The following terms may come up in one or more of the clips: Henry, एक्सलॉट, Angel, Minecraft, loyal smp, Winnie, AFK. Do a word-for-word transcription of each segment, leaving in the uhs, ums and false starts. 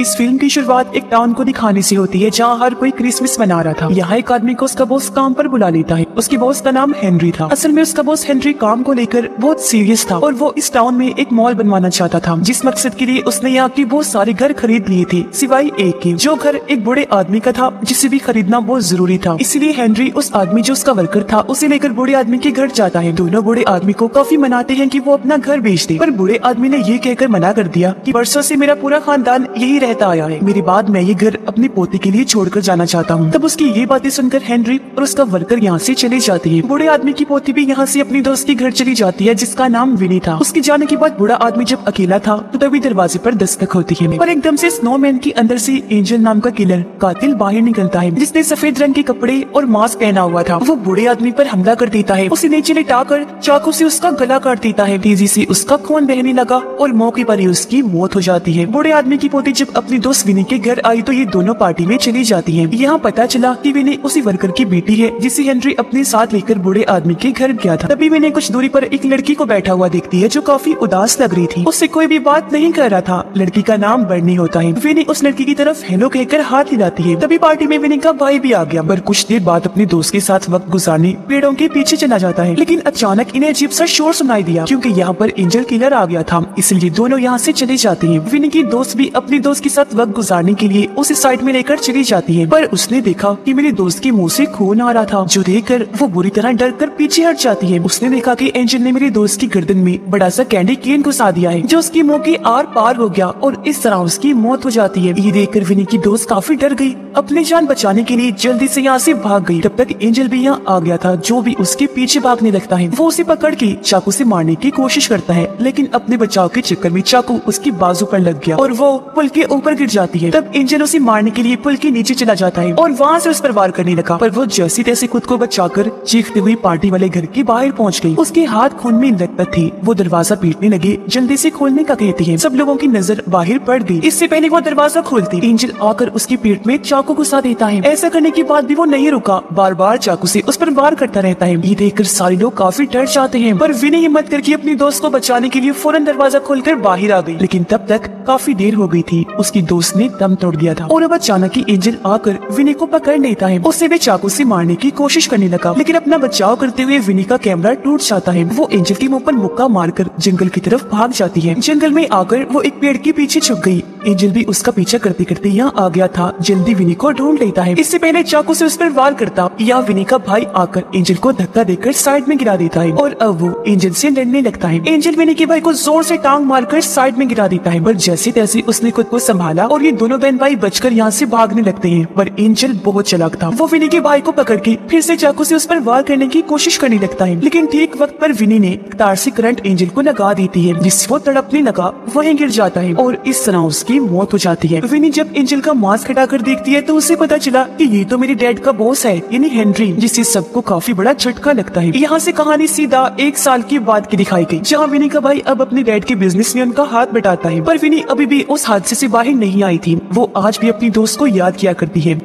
इस फिल्म की शुरुआत एक टाउन को दिखाने से होती है जहाँ हर कोई क्रिसमस मना रहा था। यहाँ एक आदमी को उसका बॉस काम पर बुला लेता है। उसके बॉस का नाम हेनरी था। असल में उसका बॉस हेनरी काम को लेकर बहुत सीरियस था और वो इस टाउन में एक मॉल बनवाना चाहता था, जिस मकसद के लिए उसने यहाँ के बहुत सारे घर खरीद लिए थे, सिवाय एक के, जो घर एक बूढ़े आदमी का था जिसे भी खरीदना बहुत जरूरी था। इसलिए हेनरी उस आदमी जो उसका वर्कर था उसे लेकर बूढ़े आदमी के घर जाता है। दोनों बूढ़े आदमी को काफी मनाते हैं कि वो अपना घर बेच दे, पर बूढ़े आदमी ने ये कहकर मना कर दिया कि बरसों से मेरा पूरा खानदान यही रहता आया है, मेरे बाद मैं ये घर अपने पोते के लिए छोड़कर जाना चाहता हूँ। तब उसकी ये बातें सुनकर हेनरी और उसका वर्कर यहाँ से चले जाते हैं। बूढ़े आदमी की पोती भी यहाँ से अपने दोस्त के घर चली जाती है जिसका नाम विनी था। उसके जाने के बाद बूढ़ा आदमी जब अकेला था तो तभी दरवाजे पर दस्तक होती है और एकदम से स्नोमैन के अंदर से एंजल नाम का किलर कातिल बाहर निकलता है, जिसने सफेद रंग के कपड़े और मास्क पहना हुआ था। वो बूढ़े आदमी पर हमला कर देता है, उसे नीचे लिटाकर चाकू से उसका गला काट देता है। तेजी से उसका खून बहने लगा और मौके पर ही उसकी मौत हो जाती है। बूढ़े आदमी की पोती जब अपनी दोस्त विनी के घर आई तो ये दोनों पार्टी में चली जाती हैं। यहाँ पता चला कि विनी उसी वर्कर की बेटी है जिसे हेनरी अपने साथ लेकर बूढ़े आदमी के घर गया था। तभी विनी कुछ दूरी पर एक लड़की को बैठा हुआ देखती है जो काफी उदास लग रही थी। उससे कोई भी बात नहीं कर रहा था। लड़की का नाम बर्नी होता है। विनी उस लड़की की तरफ हेलो कहकर हाथ हिलाती है। तभी पार्टी में विनी का भाई भी आ गया, पर कुछ देर बाद अपने दोस्त के साथ वक्त गुजारने पेड़ों के पीछे चला जाता है। लेकिन अचानक इन्हें अजीब सा शोर सुनाई दिया क्योंकि यहाँ पर एंजल किलर आ गया था, इसलिए दोनों यहाँ से चले जाते हैं। विनी की दोस्त भी अपने दोस्त के साथ वक्त गुजारने के लिए उसे साइड में लेकर चली जाती है, पर उसने देखा कि मेरे दोस्त के मुंह से खून आ रहा था, जो देखकर वो बुरी तरह डर कर पीछे हट जाती है। उसने देखा कि एंजल ने मेरे दोस्त की गर्दन में बड़ा सा कैंडी केन घुसा दिया है जो उसके मुँह के आर पार हो गया और इस तरह उसकी मौत हो जाती है। ये देखकर विनी की दोस्त काफी डर गई, अपनी जान बचाने के लिए जल्दी से यहाँ से भाग गई। तब तक एंजल भी यहाँ आ गया था, जो भी उसके पीछे भागने लगता है। वो उसे पकड़ के चाकू से मारने की कोशिश करता है, लेकिन अपने बचाव के चक्कर में चाकू उसकी बाजू पर लग गया और वो पुल के ऊपर गिर जाती है। तब एंजल उसे मारने के लिए पुल के नीचे चला जाता है और वहाँ से उस पर वार करने लगा, पर वो जैसी तैसे खुद को बचाकर चीखते हुए पार्टी वाले घर के बाहर पहुँच गई। उसके हाथ खून में लथपथ थी। वो दरवाजा पीटने लगी, जल्दी से खोलने का कहती है। सब लोगों की नजर बाहर पड़ गई। इससे पहले वो दरवाजा खोलती, एंजल आकर उसकी पीठ में चाकू घुसा देता है। ऐसा करने के बाद भी वो नहीं रुका, बार बार चाकू से उस पर वार करता रहता है। ये देखकर सारे लोग काफी डर जाते हैं, पर विनी हिम्मत करके अपने दोस्त को बचाने के लिए फौरन दरवाजा खोलकर बाहर आ गई। लेकिन तब तक काफी देर हो गई थी, उसकी दोस्त ने दम तोड़ दिया था और अब अचानक ही एंजल आकर विनी को पकड़ लेता है। उसे भी चाकू से मारने की कोशिश करने लगा, लेकिन अपना बचाव करते हुए विनी का कैमरा टूट जाता है। वो एंजल के मुँह पर मुक्का मारकर जंगल की तरफ भाग जाती है। जंगल में आकर वो एक पेड़ के पीछे छुप गई। एंजल भी उसका पीछा करते करते यहाँ आ गया था, जल्दी विनी को ढूंढ लेता है। इससे पहले चाकू से उस पर वार करता, यहाँ विनी का भाई आकर एंजल को धक्का देकर साइड में गिरा देता है और अब वो एंजल से लड़ने लगता है। एंजल विनी के भाई को जोर से टांग मारकर साइड में गिरा देता है, पर जैसे तैसे उसने खुद को संभाला और ये दोनों बहन भाई बचकर यहाँ से भागने लगते हैं। पर एंजल बहुत चालाक था, वो विनी के भाई को पकड़ के फिर से चाकू से उस पर वार करने की कोशिश करने लगता है, लेकिन ठीक वक्त पर विनी ने तार से करंट एंजल को लगा देती है, जिससे वो तड़पने लगा, वहीं गिर जाता है और इस तरह उसकी मौत हो जाती है। विनी जब एंजल का मास्क हटाकर देखती है तो उसे पता चला कि ये तो मेरे डैड का बॉस है, यानी हेनरी, जिससे सबको काफी बड़ा झटका लगता है। यहाँ से कहानी सीधा एक साल के बाद की दिखाई गई, जहाँ विनी का भाई अब अपने डैड के बिजनेस में उनका हाथ बटाता है, पर विनी अभी भी उस हादसे से बाहर नहीं आई थी। वो आज भी अपनी दोस्त को याद किया करती है।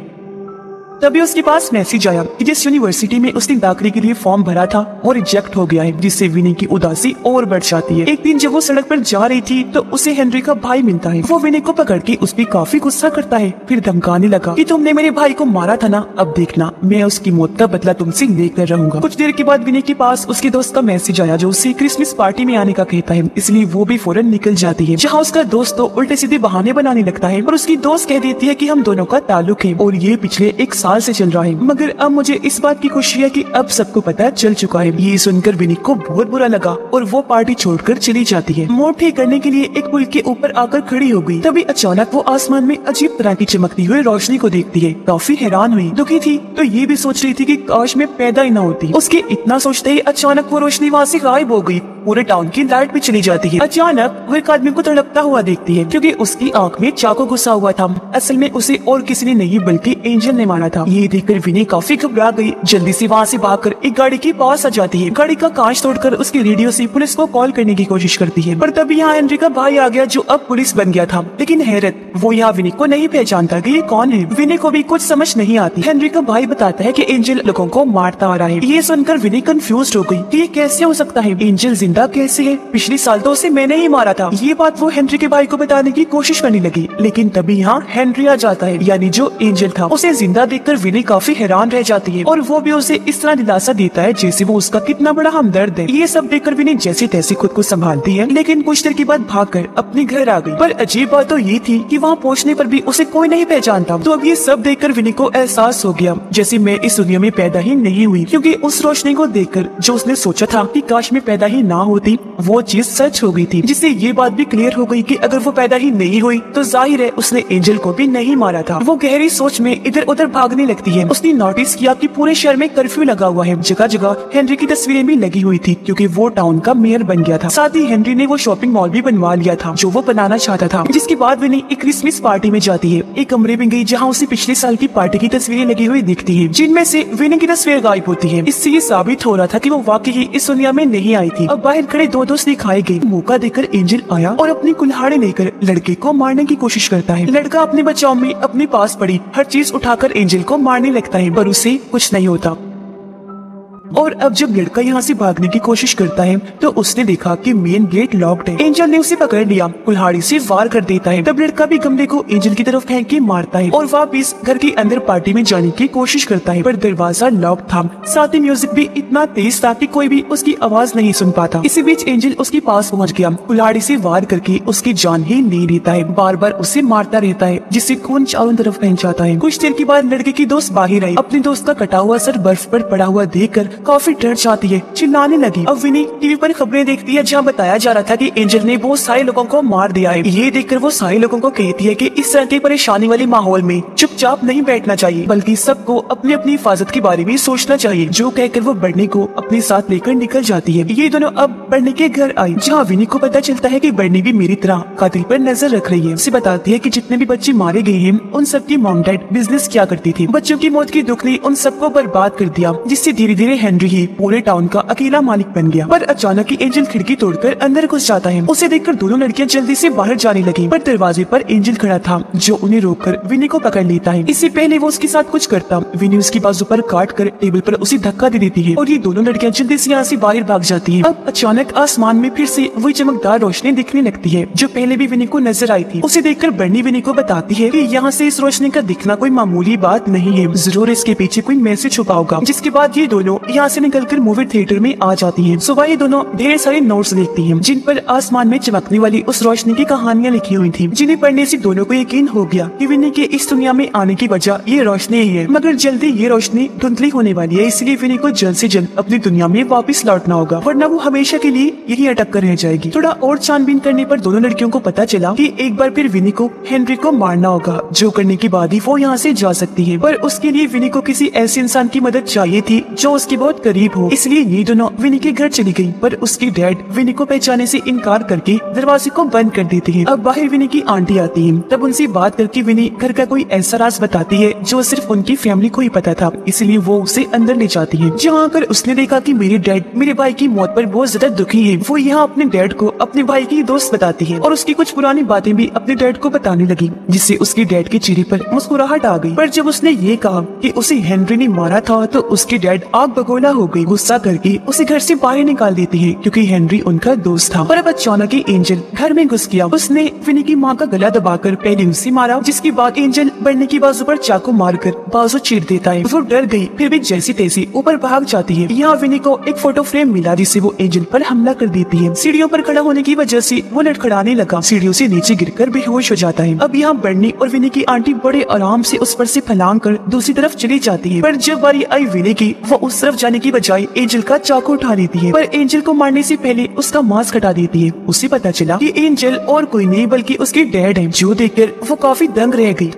तभी उसके पास मैसेज आया कि जिस यूनिवर्सिटी में उसने दाखिले के लिए फॉर्म भरा था वो रिजेक्ट हो गया है, जिससे विनी की उदासी और बढ़ जाती है। एक दिन जब वो सड़क पर जा रही थी तो उसे हेनरी का भाई मिलता है। वो विनी को पकड़ के उस पर काफी गुस्सा करता है, फिर धमकाने लगा कि तुमने मेरे भाई को मारा था ना, अब देखना मैं उसकी मौत का बदला तुमसे लेकर रहूंगा। कुछ देर के बाद विनी के पास उसके दोस्त का मैसेज आया जो उसे क्रिसमस पार्टी में आने का कहता है, इसलिए वो भी फौरन निकल जाती है। जहाँ उसका दोस्त तो उल्टे सीधे बहाने बनाने लगता है और उसकी दोस्त कह देती है कि हम दोनों का ताल्लुक है और ये पिछले एक साल से चल रहा है, मगर अब मुझे इस बात की खुशी है कि अब सबको पता चल चुका है। ये सुनकर विनी को बहुत बुरा लगा और वो पार्टी छोड़कर चली जाती है। मोड़ ठीक करने के लिए एक पुल के ऊपर आकर खड़ी हो गई। तभी अचानक वो आसमान में अजीब तरह की चमकती हुई रोशनी को देखती है, काफी हैरान हुई। दुखी थी तो ये भी सोच रही थी कि काश मैं पैदा ही न होती। उसके इतना सोचते ही अचानक वो रोशनी वहाँ से गायब हो गई, पूरे टाउन की लाइट भी चली जाती है। अचानक वो एक आदमी को तड़पता हुआ देखती है क्योंकि उसकी आंख में चाकू घुसा हुआ था। असल में उसे और किसी ने नहीं बल्कि एंजल ने मारा था। ये देखकर विनी काफी घबरा गई, जल्दी से वहाँ से भागकर एक गाड़ी के पास आ जाती है। गाड़ी का कांच तोड़कर उसके रेडियो से पुलिस को कॉल करने की कोशिश करती है, पर तभी यहाँ हेनरी का भाई आ गया जो अब पुलिस बन गया था। लेकिन हैरत, वो यहाँ विनी को नहीं पहचानता कि ये कौन है। विनी को भी कुछ समझ नहीं आती। हेनरी का भाई बताता है कि एंजल लोगों को मारता आ रहा है। ये सुनकर विनी कंफ्यूज हो गई कि ये कैसे हो सकता है। एंजल जिंदा बेटा कैसे है? पिछले साल तो उसे मैंने ही मारा था। ये बात वो हेनरी के भाई को बताने की कोशिश करने लगी, लेकिन तभी यहाँ हेनरी आ जाता है, यानी जो एंजल था। उसे जिंदा देखकर विनी काफी हैरान रह जाती है और वो भी उसे इस तरह दिलासा देता है जैसे वो उसका कितना बड़ा हमदर्द है। ये सब देखकर विनी जैसे तैसे खुद को संभालती है, लेकिन कुछ देर के बाद भागकर अपने घर आ गई। पर अजीब बात तो ये थी कि वहाँ पहुँचने पर भी उसे कोई नहीं पहचानता। तो अब ये सब देखकर विनी को एहसास हो गया जैसे मैं इस दुनिया में पैदा ही नहीं हुई, क्योंकि उस रोशनी को देखकर जो उसने सोचा था कि काश मैं पैदा ही ना होती, वो चीज सच हो गई थी। जिससे ये बात भी क्लियर हो गई कि अगर वो पैदा ही नहीं हुई तो जाहिर है उसने एंजल को भी नहीं मारा था। वो गहरी सोच में इधर उधर भागने लगती है। उसने नोटिस किया कि पूरे शहर में कर्फ्यू लगा हुआ है, जगह जगह हेनरी की तस्वीरें भी लगी हुई थी क्योंकि वो टाउन का मेयर बन गया था। साथ ही हेनरी ने वो शॉपिंग मॉल भी बनवा लिया था जो वो बनाना चाहता था। जिसके बाद विनी एक क्रिसमस पार्टी में जाती है। एक कमरे में गई जहाँ उसे पिछले साल की पार्टी की तस्वीरें लगी हुई दिखती है, जिनमें से विनी की तस्वीर गायब होती है। इससे ये साबित हो रहा था कि वो वाकई ही इस दुनिया में नहीं आई थी। अब बाहर खड़े दो दोस्त दिखाए गए। मौका देकर एंजल आया और अपनी कुल्हाड़ी लेकर लड़के को मारने की कोशिश करता है। लड़का अपने बचाव में अपने पास पड़ी हर चीज उठाकर एंजल को मारने लगता है, पर उसे कुछ नहीं होता। और अब जब लड़का यहाँ से भागने की कोशिश करता है तो उसने देखा कि मेन गेट लॉक्ड है। एंजल ने उसे पकड़ लिया, कुल्हाड़ी से वार कर देता है। तब लड़का भी गमले को एंजल की तरफ फेंक के मारता है और वापस घर के अंदर पार्टी में जाने की कोशिश करता है, पर दरवाजा लॉक था। साथ ही म्यूजिक भी इतना तेज था कि कोई भी उसकी आवाज नहीं सुन पाता। इसी बीच एंजल उसके पास पहुँच गया, कुल्हाड़ी से वार करके उसकी जान ही ले लेता है। बार बार उसे मारता रहता है जिससे खून चारों तरफ फैल जाता है। कुछ देर के बाद लड़के की दोस्त बाहर आई, अपने दोस्त का कटा हुआ सर बर्फ पर पड़ा हुआ देखकर काफी डर जाती है, चिल्लाने लगी। अब विनी टीवी पर खबरें देखती है जहाँ बताया जा रहा था कि एंजल ने बहुत सारे लोगों को मार दिया है। ये देखकर वो सारे लोगों को कहती है कि इस तरह के परेशानी वाले माहौल में चुपचाप नहीं बैठना चाहिए, बल्कि सबको अपनी अपनी हिफाजत के बारे में सोचना चाहिए। जो कहकर वो बर्नी को अपने साथ लेकर निकल जाती है। ये दोनों अब बर्नी के घर आई, जहाँ विनी को पता चलता है कि बर्नी भी मेरी तरह कातिल पर नजर रख रही है। उसे बताती है कि जितने भी बच्चे मारे गए हैं उन सब की मॉम डैड बिजनेस किया करती थी। बच्चों की मौत के दुख ने उन सबको बर्बाद कर दिया, जिससे धीरे धीरे हेनरी ही पूरे टाउन का अकेला मालिक बन गया। पर अचानक ही एंजल खिड़की तोड़कर अंदर घुस जाता है। उसे देखकर दोनों लड़कियां जल्दी से बाहर जाने लगी, पर दरवाजे पर एंजल खड़ा था जो उन्हें रोककर विनी को पकड़ लेता है। इससे पहले वो उसके साथ कुछ करता, विनी उसकी बाजू पर काट कर टेबल पर उसे धक्का दे देती है और ये दोनों लड़कियां जल्दी से यहाँ से बाहर भाग जाती है। अब अचानक आसमान में फिर से वही चमकदार रोशनी दिखने लगती है जो पहले भी विनी को नजर आई थी। उसे देखकर बर्नी विनी को बताती है कि यहाँ से इस रोशनी का दिखना कोई मामूली बात नहीं है, जरूर इसके पीछे कोई मैसेज छुपा होगा। जिसके बाद ये दोनों यहाँ से निकलकर मूवी थिएटर में आ जाती हैं। सुबह ये दोनों ढेर सारे नोट्स देखती हैं, जिन पर आसमान में चमकने वाली उस रोशनी की कहानियाँ लिखी हुई थी, जिन्हें पढ़ने से दोनों को यकीन हो गया कि विनी के इस दुनिया में आने की वजह ये रोशनी ही है। मगर जल्दी ये रोशनी धुंधली होने वाली है, इसलिए विनी को जल्द से जल्द अपनी दुनिया में वापस लौटना होगा, वरना वो हमेशा के लिए यही अटक कर रह जाएगी। थोड़ा और छानबीन करने पर दोनों लड़कियों को पता चला कि एक बार फिर विनी को हेनरी को मारना होगा, जो करने के बाद ही वो यहाँ से जा सकती है। पर उसके लिए विनी को किसी ऐसे इंसान की मदद चाहिए थी जो उसके बहुत करीब हो। इसलिए ये दोनों विनी के घर चली गई, पर उसकी डैड विनी को पहचाने से इनकार करके दरवाजे को बंद कर देती है। अब बाहर विनी की आंटी आती है, तब उनसे बात करके विनी घर का कोई ऐसा राज बताती है जो सिर्फ उनकी फैमिली को ही पता था, इसलिए वो उसे अंदर ले जाती है। जहाँ आकर उसने देखा कि मेरे डैड मेरे भाई की मौत पर बहुत ज्यादा दुखी है। वो यहाँ अपने डैड को अपने भाई की दोस्त बताती है और उसकी कुछ पुरानी बातें भी अपने डैड को बताने लगी, जिससे उसके डैड के चेहरे पर मुस्कुराहट आ गई। पर जब उसने ये कहा कि उसे हेनरी ने मारा था तो उसके डैड आग बगोला हो गई, गुस्सा करके उसे घर से बाहर निकाल देती है क्योंकि हेनरी उनका दोस्त था। पर अब अचानक ही एंजल घर में घुस गया। उसने विनी की मां का गला दबाकर पहले उसे मारा, जिसके बाद एंजल बर्नी की बाजू पर चाकू मारकर बाजू चीर देता है। वो डर गई, फिर भी जैसी तैसी ऊपर भाग जाती है। यहाँ विनी को एक फोटो फ्रेम मिला जिससे वो एंजल पर हमला कर देती है। सीढ़ियों पर खड़ा होने की वजह से वो लड़खड़ाने लगा, सीढ़ियों से नीचे गिरकर बेहोश हो जाता है। अब यहाँ बर्नी और विनी की आंटी बड़े आराम से उस पर से फलांग कर दूसरी तरफ चली जाती है। पर जब बारी आई विनी की, वो उस तरफ जाने की बजाय एंजल का चाकू उठा लेती है, पर एंजल को मारने से पहले उसका मांस कटा देती है। उसे पता चला कि एंजल और कोई नहीं बल्कि उसके डैड हैं, जो देखकर वो काफी दंग रह गई।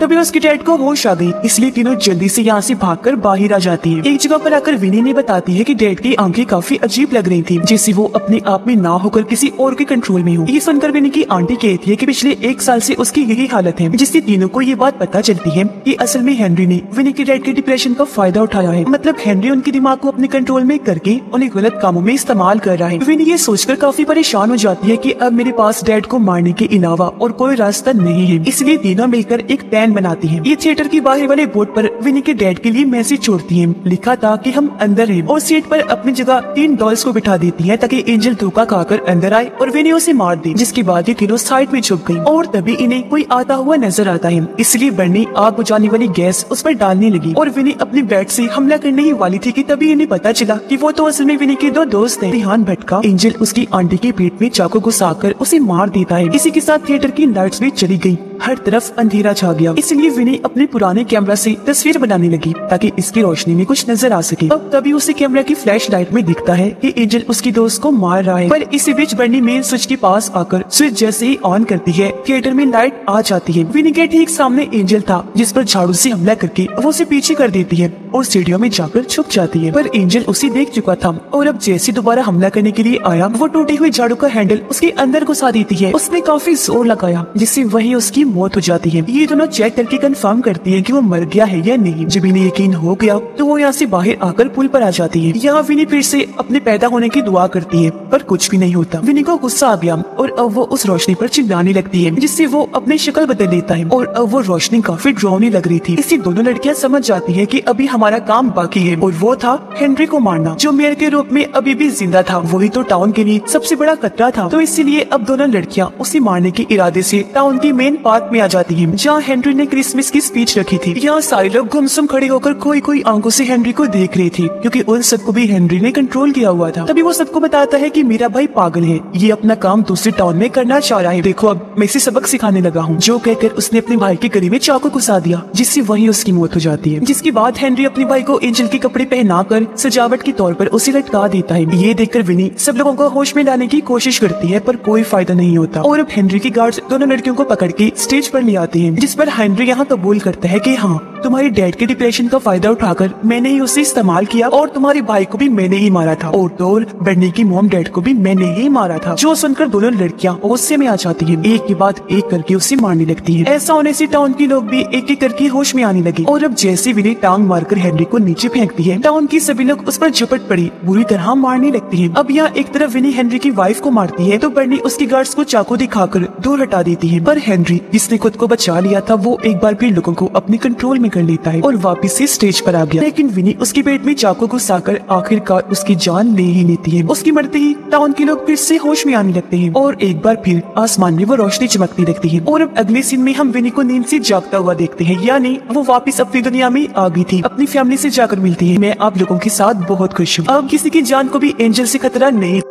तभी उसकी डैड को होश आ गई, इसलिए तीनों जल्दी से यहाँ से भागकर बाहर आ जाती है। एक जगह पर आकर विनी ने बताती है कि डैड की आंखें काफी अजीब लग रही थी, जैसे वो अपने आप में ना होकर किसी और के कंट्रोल में हो। ये सुनकर विनी की आंटी कहती है कि पिछले एक साल से उसकी यही हालत है, जिससे तीनों को ये बात पता चलती है कि असल में हेनरी ने विनी के डैड के डिप्रेशन का फायदा उठाया है। मतलब हेनरी उनके दिमाग को अपने कंट्रोल में करके उन्हें गलत कामों में इस्तेमाल कर रहा है। विनी ये सोचकर काफी परेशान हो जाती है कि अब मेरे पास डैड को मारने के अलावा और कोई रास्ता नहीं है, इसलिए तीनों मिलकर एक प्लान प्लान बनाती है। ये थिएटर के बाहर वाले बोर्ड पर विनी के डैड के लिए मैसेज छोड़ती है। लिखा था कि हम अंदर हैं और सीट पर अपनी जगह तीन डॉल्स को बिठा देती है ताकि एंजल धोखा खाकर अंदर आए और विनी उसे मार दे, जिसके बाद ये तीनों साइड में छुप गयी और तभी इन्हें कोई आता हुआ नजर आता है। इसलिए बर्नी आग बुझाने वाली गैस उस पर डालने लगी और विनी अपने बैट से हमला करने ही वाली थी कि तभी इन्हें पता चला कि वो तो असल में विनी के दो दोस्त हैं। ध्यान भटका, एंजल उसकी आंटी के पेट में चाकू घुसाकर उसे मार देता है। इसी के साथ थिएटर की लाइट्स भी चली गई। हर तरफ अंधेरा छा गया, इसलिए विनी अपने पुराने कैमरा से तस्वीर बनाने लगी ताकि इसकी रोशनी में कुछ नजर आ सके। अब तभी उसे कैमरा की फ्लैश लाइट में दिखता है कि एंजल उसकी दोस्त को मार रहा है, पर इसी बीच बर्नी मेन स्विच के पास आकर स्विच जैसे ही ऑन करती है थिएटर में लाइट आ जाती है। विनी के ठीक सामने एंजल था जिस पर झाड़ू से हमला करके वो उसे पीछे कर देती है और सीढ़ियों में जाकर छुप जाती है, पर एंजल उसे देख चुका था और अब जैसे दोबारा हमला करने के लिए आया वो टूटी हुई झाड़ू का हैंडल उसके अंदर घुसा देती है। उसने काफी जोर लगाया जिससे वही उसकी मौत हो जाती है। ये दोनों चेक करके कंफर्म करती है कि वो मर गया है या नहीं। जब इन्हें यकीन हो गया तो वो यहाँ से बाहर आकर पुल पर आ जाती है। यहाँ विनी फिर से अपने पैदा होने की दुआ करती है पर कुछ भी नहीं होता। विनी को गुस्सा आ गया और अब वो उस रोशनी पर चिल्लाने लगती है जिससे वो अपनी शक्ल बदल लेता है और अब वो रोशनी काफी डरावनी लग रही थी। इससे दोनों लड़कियाँ समझ जाती है कि अभी हमारा काम बाकी है और वो था हेनरी को मारना, जो मेयर के रूप में अभी भी जिंदा था। वही तो टाउन के लिए सबसे बड़ा खतरा था, तो इसीलिए अब दोनों लड़कियाँ उसे मारने के इरादे से टाउन की मेन पार्क में आ जाती है जहाँ हेनरी ने क्रिसमस की स्पीच रखी थी। यहाँ सारे लोग गुमसुम खड़े होकर कोई कोई आंखों से हेनरी को देख रहे थे क्योंकि उन सबको भी हेनरी ने कंट्रोल किया हुआ था। तभी वो सबको बताता है कि मेरा भाई पागल है, ये अपना काम दूसरे टाउन में करना चाह रहा है। देखो अब मैं इसे सबक सिखाने लगा हूँ, जो कहकर उसने अपने भाई के गले में चाकू घुसा दिया जिससे वही उसकी मौत हो जाती है। जिसके बाद हेनरी अपने भाई को एंजल के कपड़े पहनाकर सजावट के तौर पर उसे लटका देता है। ये देखकर विनी सब लोगों को होश में लाने की कोशिश करती है पर कोई फायदा नहीं होता और अब हेनरी के गार्ड्स दोनों लड़कियों को पकड़ के स्टेज पर ले आते हैं, जिस पर हेनरी यहाँ कबूल करता है कि हाँ तुम्हारे डैड के डिप्रेशन का फायदा उठाकर मैंने ही उसे इस्तेमाल किया और तुम्हारे भाई को भी मैंने ही मारा था और तो और बर्नी की मॉम डैड को भी मैंने ही मारा था। जो सुनकर दोनों लड़कियाँ गुस्से में आ जाती हैं, एक के बाद एक करके उसे मारने लगती हैं। ऐसा होने से टाउन के लोग भी एक एक करके होश में आने लगे और अब जैसे विनी टांग मारकर हेनरी को नीचे फेंकती है टाउन की सभी लोग उस पर झपट पड़ी बुरी तरह मारने लगती है। अब यहाँ एक तरफ विनी हेनरी की वाइफ को मारती है तो बर्नी उसके गार्ड्स को चाकू दिखाकर दूर हटा देती है, पर हेनरी जिसने खुद को बचा लिया था वो एक बार फिर लोगों को अपने कंट्रोल कर लेता है और वापस से स्टेज पर आ गया। लेकिन विनी उसके पेट में चाकू घुसाकर आखिरकार उसकी जान ले ही लेती है। उसके मरते ही टाउन के लोग फिर से होश में आने लगते हैं और एक बार फिर आसमान में वो रोशनी चमकती लगती है और अब अगले सीन में हम विनी को नींद से जागता हुआ देखते हैं, यानी वो वापस अपनी दुनिया में आ गई थी। अपनी फैमिली से जाकर मिलती है। मैं आप लोगों के साथ बहुत खुश हूँ, अब किसी की जान को भी एंजल से खतरा नहीं।